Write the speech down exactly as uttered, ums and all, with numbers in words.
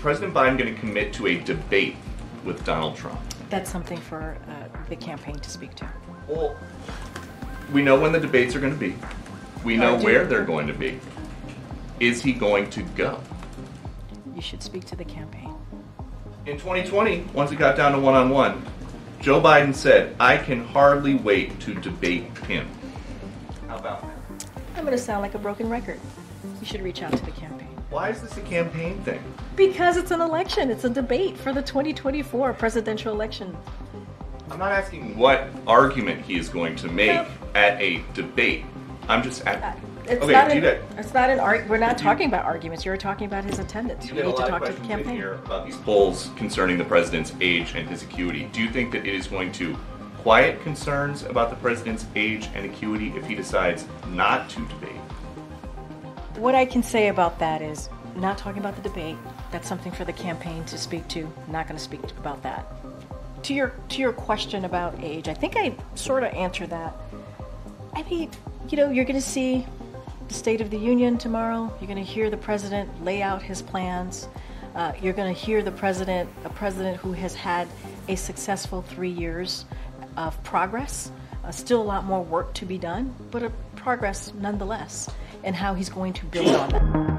President Biden going to commit to a debate with Donald Trump? That's something for uh, the campaign to speak to. Well, we know when the debates are going to be. We know where they're going to be. Is he going to go? You should speak to the campaign. In twenty twenty, once it got down to one-on-one, Joe Biden said, I can hardly wait to debate him. How about that? I'm going to sound like a broken record. You should reach out to the campaign. Why is this a campaign thing? Because it's an election. It's a debate for the twenty twenty-four presidential election. I'm not asking what argument he is going to make no. at a debate. I'm just asking. It's okay, not an, that. It's not an arg. We're not you, talking about arguments. You're talking about his attendance. You we need to talk to the campaign. Here about these polls concerning the president's age and his acuity. Do you think that it is going to quiet concerns about the president's age and acuity if he decides not to debate? What I can say about that is not talking about the debate. That's something for the campaign to speak to. I'm not going to speak about that. To your to your question about age, I think I sort of answered that. I mean, you know, you're going to see the State of the Union tomorrow. You're going to hear the president lay out his plans. Uh, you're going to hear the president, a president who has had a successful three years of progress, uh, still a lot more work to be done, but a progress nonetheless, and how he's going to build on that.